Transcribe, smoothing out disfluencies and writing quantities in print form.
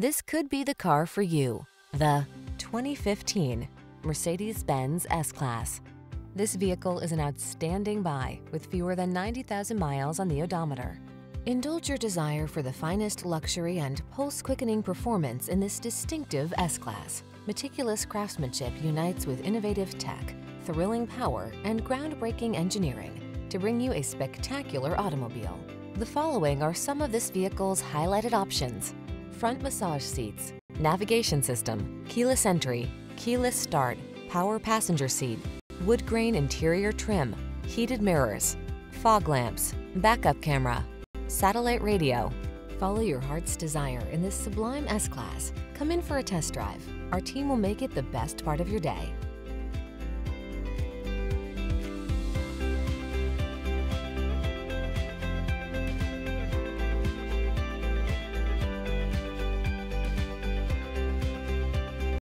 This could be the car for you. The 2015 Mercedes-Benz S-Class. This vehicle is an outstanding buy with fewer than 90,000 miles on the odometer. Indulge your desire for the finest luxury and pulse-quickening performance in this distinctive S-Class. Meticulous craftsmanship unites with innovative tech, thrilling power, and groundbreaking engineering to bring you a spectacular automobile. The following are some of this vehicle's highlighted options: front massage seats, navigation system, keyless entry, keyless start, power passenger seat, wood grain interior trim, heated mirrors, fog lamps, backup camera, satellite radio. Follow your heart's desire in this sublime S-Class. Come in for a test drive. Our team will make it the best part of your day.